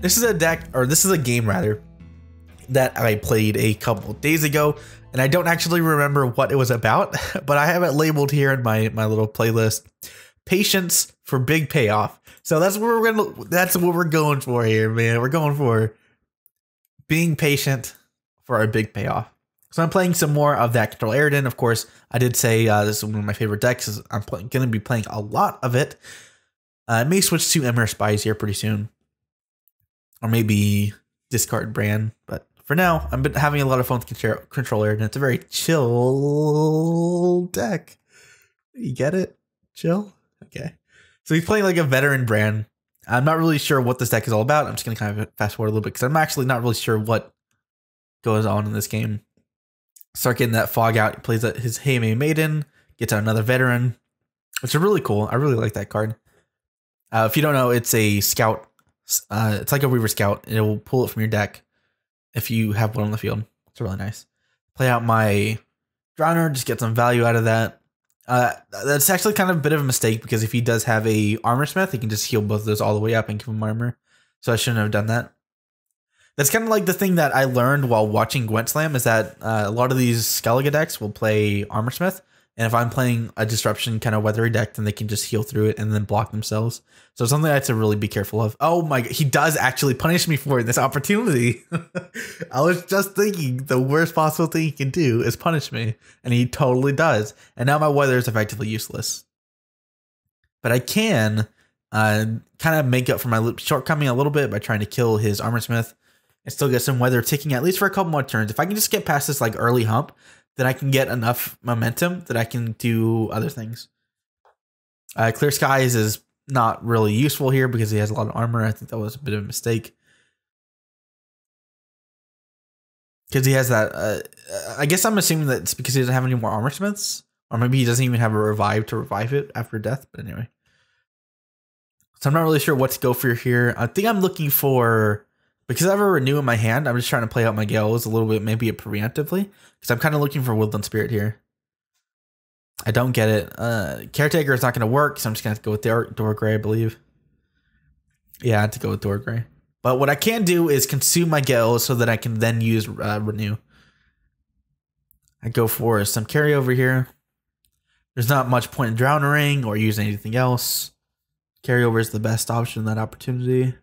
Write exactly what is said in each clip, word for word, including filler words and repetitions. This is a deck, or this is a game rather, that I played a couple days ago, and I don't actually remember what it was about, but I have it labeled here in my my little playlist. Patience for big payoff. So that's what we're gonna. That's what we're going for here, man. We're going for being patient for our big payoff. So I'm playing some more of that Control Eredin. Of course, I did say uh, this is one of my favorite decks. Is I'm playing, gonna be playing a lot of it. Uh, I may switch to Emir Spies here pretty soon. Or maybe discard Bran, but for now, I've been having a lot of fun with Control Eredin. It's a very chill deck. You get it? Chill? Okay. So he's playing like a veteran Bran. I'm not really sure what this deck is all about. I'm just going to kind of fast forward a little bit because I'm actually not really sure what goes on in this game. Start getting that fog out. He plays his Heymaey Maiden, gets out another veteran, which is really cool. I really like that card. Uh, if you don't know, it's a scout. Uh, it's like a Reaver Scout, and it will pull it from your deck if you have one on the field. It's really nice. Play out my Drowner, just get some value out of that. Uh, that's actually kind of a bit of a mistake because if he does have a Armorsmith, he can just heal both of those all the way up and give him armor. So I shouldn't have done that. That's kind of like the thing that I learned while watching Gwent Slam is that uh, a lot of these Skellige decks will play Armorsmith. And if I'm playing a disruption kind of weathery deck, then they can just heal through it and then block themselves. So it's something I have to really be careful of. Oh my, he does actually punish me for this opportunity. I was just thinking the worst possible thing he can do is punish me. And he totally does. And now my weather is effectively useless. But I can uh, kind of make up for my shortcoming a little bit by trying to kill his Armorsmith and still get some weather ticking at least for a couple more turns. If I can just get past this like early hump, then I can get enough momentum that I can do other things. Uh, Clear Skies is not really useful here because he has a lot of armor. I think that was a bit of a mistake. Because he has that... Uh, I guess I'm assuming that it's because he doesn't have any more Armorsmiths. Or maybe he doesn't even have a Revive to revive it after death. But anyway. So I'm not really sure what to go for here. I think I'm looking for... Because I have a Renew in my hand, I'm just trying to play out my Gaels a little bit, maybe preemptively. Because I'm kind of looking for Woodland Spirit here. I don't get it. Uh, Caretaker is not going to work, so I'm just going to have to go with Dor Gray, I believe. Yeah, I have to go with Dor Gray. But what I can do is consume my Gaels so that I can then use uh, Renew. I go for some carryover here. There's not much point in Drowning or using anything else. Carryover is the best option in that opportunity.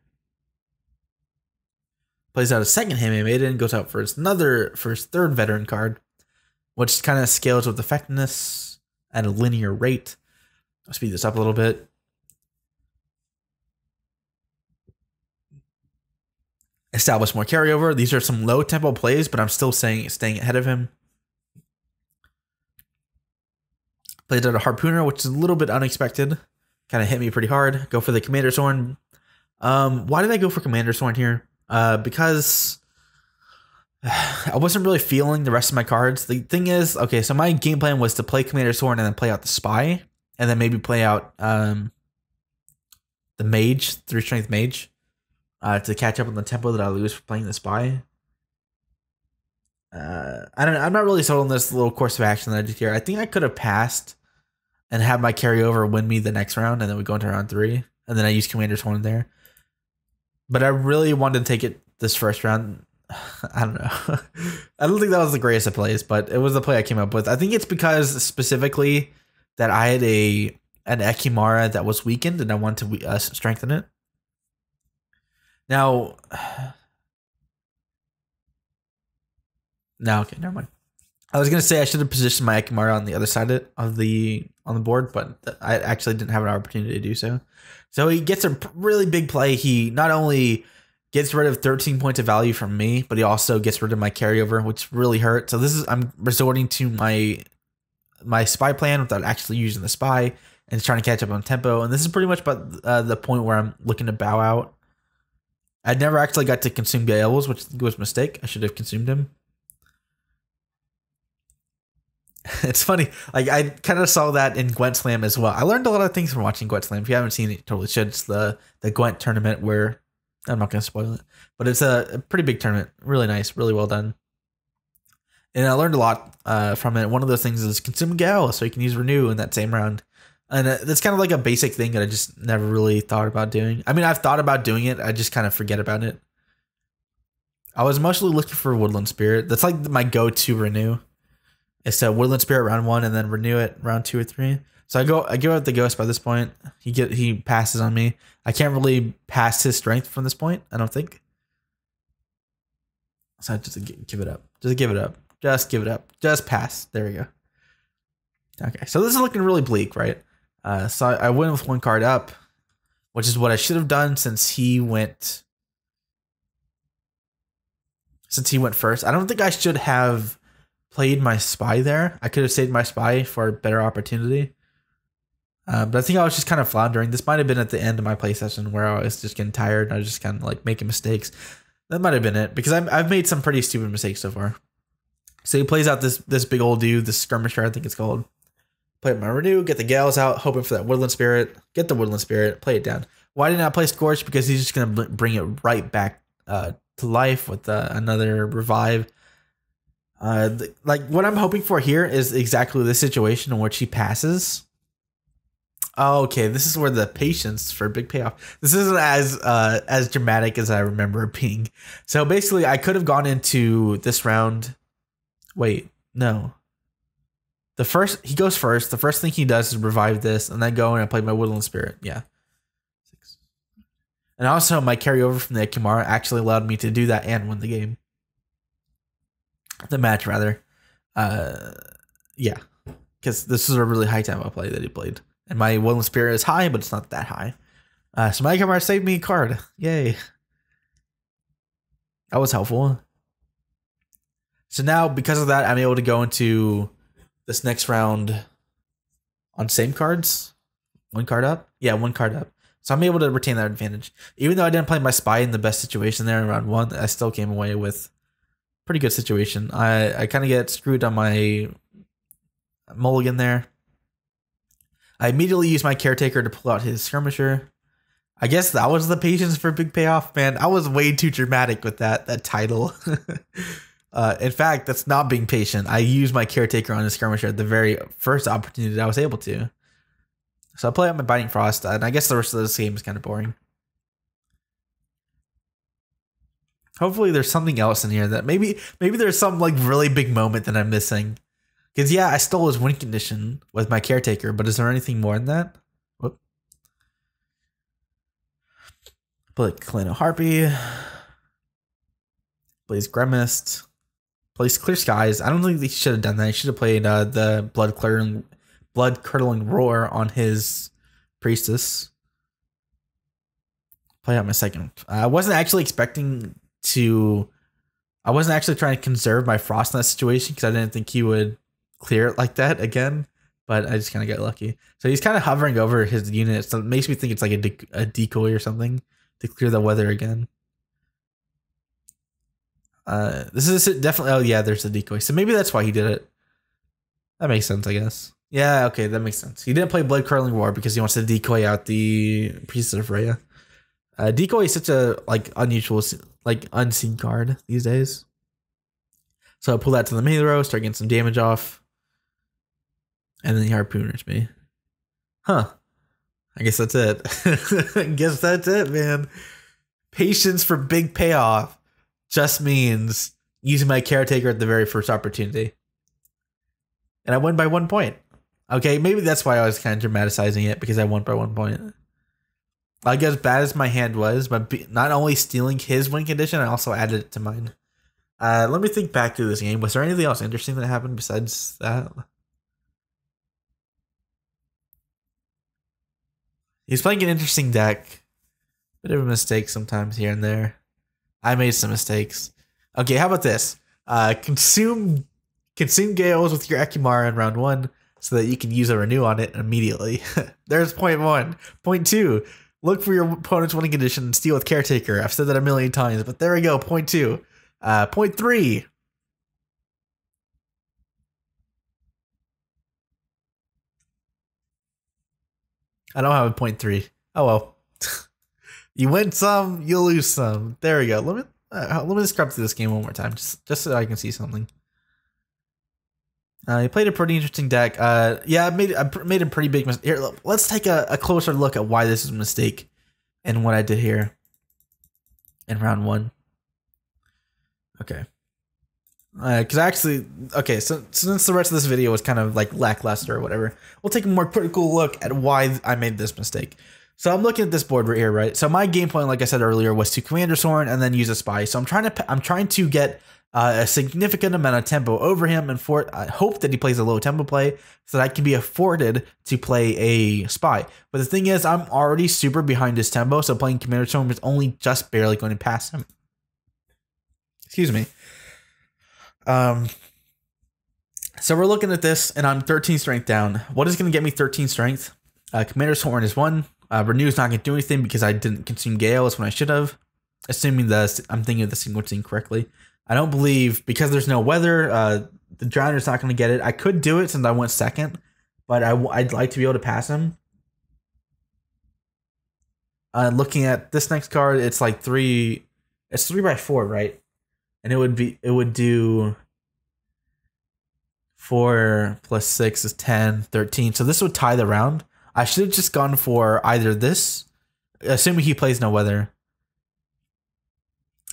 Plays out a second Heymaey Maiden, goes out for his another for his third veteran card, which kind of scales with effectiveness at a linear rate. I'll speed this up a little bit. Establish more carryover. These are some low tempo plays, but I'm still saying staying ahead of him. Plays out a Harpooner, which is a little bit unexpected. Kind of hit me pretty hard. Go for the Commander's Horn. Um, why did I go for Commander's Horn here? Uh, because I wasn't really feeling the rest of my cards. The thing is, okay, so my game plan was to play Commander's Horn and then play out the Spy, and then maybe play out um, the Mage, three Strength Mage, uh, to catch up on the tempo that I lose for playing the Spy. Uh, I don't know. I'm not really sold on this little course of action that I did here. I think I could have passed and have my carryover win me the next round, and then we go into round three, and then I use Commander's Horn there. But I really wanted to take it this first round. I don't know. I don't think that was the greatest of plays, but it was the play I came up with. I think it's because specifically that I had a an Ekimara that was weakened, and I wanted to uh, strengthen it. Now, now, okay, never mind. I was gonna say I should have positioned my Ekimara on the other side of, of the on the board, but I actually didn't have an opportunity to do so. So he gets a really big play. He not only gets rid of thirteen points of value from me, but he also gets rid of my carryover, which really hurt. So this is I'm resorting to my my spy plan without actually using the spy and trying to catch up on tempo. And this is pretty much about uh, the point where I'm looking to bow out. I never actually got to consume Gaels, which was a mistake. I should have consumed him. It's funny, like I kind of saw that in Gwent Slam as well. I learned a lot of things from watching Gwent Slam. If you haven't seen it, you totally should. It's the, the Gwent tournament where, I'm not going to spoil it, but it's a, a pretty big tournament. Really nice, really well done. And I learned a lot uh, from it. One of those things is consume Gale, so you can use Renew in that same round. And that's kind of like a basic thing that I just never really thought about doing. I mean, I've thought about doing it. I just kind of forget about it. I was mostly looking for Woodland Spirit. That's like my go-to renew. It's a Woodland Spirit round one and then renew it round two or three. So I go, I give out the ghost by this point. He get, he passes on me. I can't really pass his strength from this point, I don't think. So I just give it up. Just give it up. Just give it up. Just pass. There we go. Okay, so this is looking really bleak, right? Uh, so I, I went with one card up, which is what I should have done since he went. Since he went first, I don't think I should have played my spy there. I could have saved my spy for a better opportunity. Uh, but I think I was just kind of floundering. This might have been at the end of my play session where I was just getting tired and I was just kind of like making mistakes. That might have been it, because I'm, I've made some pretty stupid mistakes so far. So he plays out this this big old dude, this skirmisher, I think it's called. Play my renew, get the Gaels out, hoping for that Woodland Spirit. Get the Woodland Spirit, play it down. Why didn't I play Scorch? Because he's just going to bring it right back uh, to life with uh, another Revive. Uh, the, like what I'm hoping for here is exactly the situation in which he passes. Oh, okay, this is where the patience for big payoff. This isn't as uh, as dramatic as I remember it being. So basically, I could have gone into this round. Wait, no. The first he goes first. The first thing he does is revive this, and then go and I play my Woodland Spirit. Yeah. Six. And also, my carryover from the Ekimara actually allowed me to do that and win the game. The match, rather. Uh, yeah. Because this is a really high time I play that he played. And my Woodland Spirit is high, but it's not that high. Uh, so my Ekimara saved me a card. Yay. That was helpful. So now, because of that, I'm able to go into this next round on same cards. One card up? Yeah, one card up. So I'm able to retain that advantage. Even though I didn't play my spy in the best situation there in round one, I still came away with pretty good situation. I, I kind of get screwed on my mulligan there. I immediately use my caretaker to pull out his skirmisher. I guess that was the patience for big payoff, man. I was way too dramatic with that that title. uh, in fact, that's not being patient. I used my caretaker on his skirmisher at the very first opportunity that I was able to. So I play out my Biting Frost, and I guess the rest of this game is kind of boring. Hopefully there's something else in here that maybe maybe there's some like really big moment that I'm missing. Because yeah, I stole his win condition with my caretaker, but is there anything more than that? Whoop. Play Kalina Harpy. Plays Gremist. Plays Clear Skies. I don't think he should have done that. He should have played uh, the blood curdling, blood curdling roar on his priestess. Play out my second. I wasn't actually expecting to I wasn't actually trying to conserve my frost in that situation because I didn't think he would clear it like that again, but I just kind of got lucky. So he's kind of hovering over his unit, so it makes me think it's like a, de a decoy or something to clear the weather again. Uh, this is definitely, oh yeah, there's the decoy. So maybe that's why he did it. That makes sense, I guess. Yeah, okay, that makes sense. He didn't play Blood Curling War because he wants to decoy out the Priestess of Rhea. Uh, Decoy is such a like unusual, like unseen card these days. So I pull that to the melee row, start getting some damage off, and then he harpooners me. Huh? I guess that's it. I guess that's it, man. Patience for big payoff just means using my caretaker at the very first opportunity, and I won by one point. Okay, maybe that's why I was kind of dramatizing it, because I won by one point. Like, as bad as my hand was, but not only stealing his win condition, I also added it to mine. Uh, let me think back through this game. Was there anything else interesting that happened besides that? He's playing an interesting deck. Bit of a mistake sometimes here and there. I made some mistakes. Okay, how about this? Uh, consume consume Gaels with your Ekimara in round one so that you can use a renew on it immediately. There's point one. Point two. Look for your opponent's winning condition and steal with caretaker. I've said that a million times, but there we go. Point two. Uh, point three. I don't have a point three. Oh well. You win some, you lose some. There we go. Let me uh, let me scrub through this game one more time, just just so I can see something. Uh, he played a pretty interesting deck. Uh, yeah, I made, I made a pretty big mistake. Here, look, let's take a, a closer look at why this is a mistake and what I did here in round one. Okay. Because uh, actually, okay, so since the rest of this video was kind of like lackluster or whatever, we'll take a more critical look at why I made this mistake. So I'm looking at this board right here, right? So my game plan, like I said earlier, was to Commander's Horn and then use a spy. So I'm trying to, I'm trying to get uh, a significant amount of tempo over him and for, I hope that he plays a low tempo play so that I can be afforded to play a spy. But the thing is, I'm already super behind his tempo, so playing Commander's Horn is only just barely going to pass him. Excuse me. Um, so we're looking at this, and I'm thirteen strength down. What is going to get me thirteen strength? Uh, Commander's Horn is one. Uh, Renew is not going to do anything because I didn't consume Gaels when I should have. Assuming that I'm thinking of the sequencing correctly. I don't believe, because there's no weather, uh, the Drowner is not going to get it. I could do it since I went second, but I w I'd like to be able to pass him. Uh, looking at this next card, it's like three. It's three by four, right? And it would be, it would do four plus six is ten, thirteen. So this would tie the round. I should have just gone for either this, assuming he plays no weather.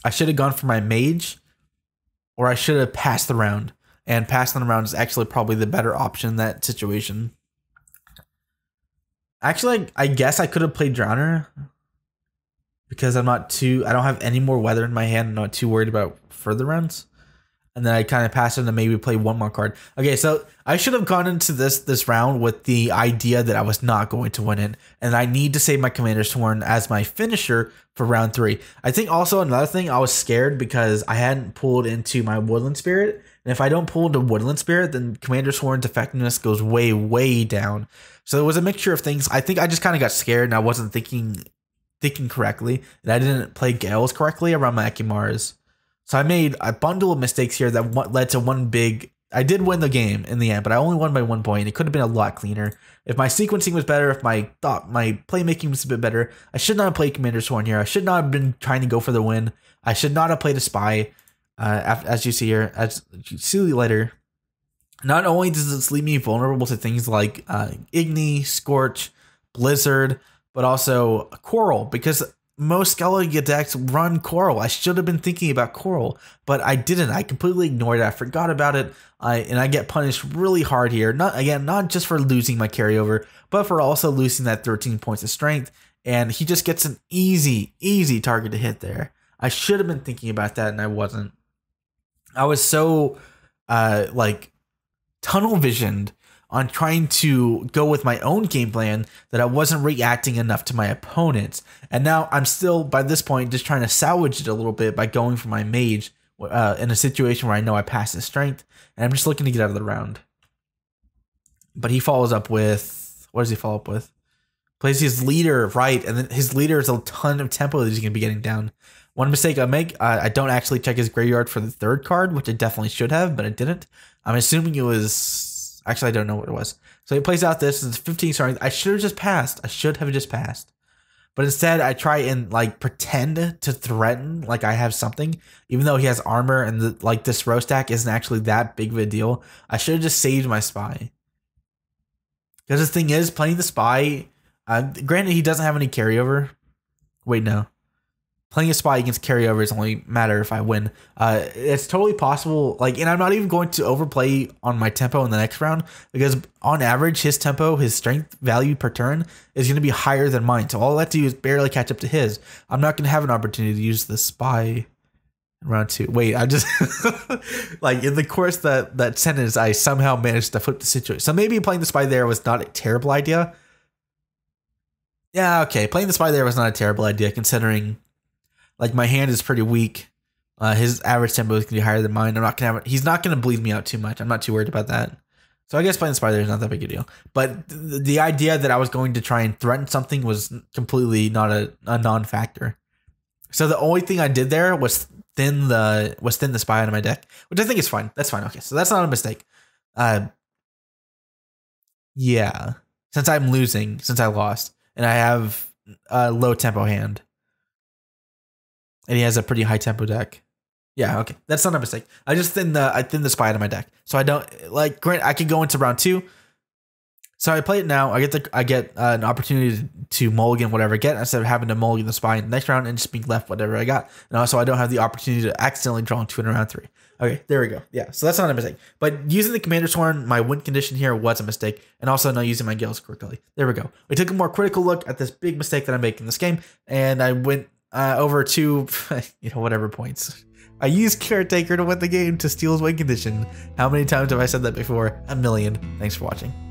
I should have gone for my mage, or I should have passed the round. And passing the round is actually probably the better option in that situation. Actually, I, I guess I could have played Drowner. Because I'm not too, I don't have any more weather in my hand. I'm not too worried about further rounds. And then I kind of pass him to maybe play one more card. Okay, so I should have gone into this this round with the idea that I was not going to win it. And I need to save my Commander's Horn as my finisher for round three. I think also another thing, I was scared because I hadn't pulled into my Woodland Spirit. And if I don't pull into Woodland Spirit, then Commander's Horn's effectiveness goes way, way down. So it was a mixture of things. I think I just kind of got scared and I wasn't thinking... thinking correctly, and I didn't play Gaels correctly around my Ekimara's. So I made a bundle of mistakes here that what led to one big... I did win the game in the end, but I only won by one point. It could have been a lot cleaner. If my sequencing was better, if my thought, my playmaking was a bit better, I should not have played Commander's Horn here. I should not have been trying to go for the win. I should not have played a spy, uh, as you see here, as you see later. Not only does this leave me vulnerable to things like uh, Igni, Scorch, Blizzard, but also Coral, because most Skellige decks run Coral. I should have been thinking about Coral, but I didn't. I completely ignored it. I forgot about it, I, and I get punished really hard here. Not again, not just for losing my carryover, but for also losing that thirteen points of strength, and he just gets an easy, easy target to hit there. I should have been thinking about that, and I wasn't. I was so, uh, like, tunnel visioned on trying to go with my own game plan that I wasn't reacting enough to my opponents. And now I'm still, by this point, just trying to salvage it a little bit by going for my mage uh, in a situation where I know I pass his strength, and I'm just looking to get out of the round. But he follows up with, what does he follow up with? Plays his leader, right, and then his leader is a ton of tempo that he's going to be getting down. One mistake I make, uh, I don't actually check his graveyard for the third card, which I definitely should have, but I didn't. I'm assuming it was... Actually, I don't know what it was. So he plays out this. It's fifteen strength. I should have just passed. I should have just passed. But instead, I try and, like, pretend to threaten like I have something. Even though he has armor and, the, like, this row stack isn't actually that big of a deal. I should have just saved my spy. Because the thing is, playing the spy... Uh, granted, he doesn't have any carryover. Wait, no. Playing a spy against carryover is only matter if I win. Uh, it's totally possible. Like, and I'm not even going to overplay on my tempo in the next round because on average, his tempo, his strength value per turn is going to be higher than mine. So all I have to do is barely catch up to his. I'm not going to have an opportunity to use the spy in round two. Wait, I just like in the course that that sentence, I somehow managed to flip the situation. So maybe playing the spy there was not a terrible idea. Yeah, okay, playing the spy there was not a terrible idea considering. Like, my hand is pretty weak. Uh, his average tempo is going to be higher than mine. I'm not gonna have, he's not going to bleed me out too much. I'm not too worried about that. So I guess playing Spider is not that big a deal. But th the idea that I was going to try and threaten something was completely not a, a non-factor. So the only thing I did there was thin the was thin the spy out of my deck, which I think is fine. That's fine. Okay, so that's not a mistake. Uh, yeah, since I'm losing, since I lost, and I have a low tempo hand. And he has a pretty high tempo deck. Yeah, okay. That's not a mistake. I just thin the I thin the spy out of my deck. So I don't like grant I can go into round two. So I play it now. I get the I get uh, an opportunity to, to mulligan whatever I get instead of having to mulligan the spy in the next round and just being left whatever I got. And also I don't have the opportunity to accidentally draw two in round three. Okay, there we go. Yeah, so that's not a mistake. But using the Commander's Horn, my win condition here was a mistake, and also not using my Gaels correctly. There we go. We took a more critical look at this big mistake that I make in this game, and I went uh, over to, you know, whatever points. I used Caretaker to win the game to steal his win condition. How many times have I said that before? A million. Thanks for watching.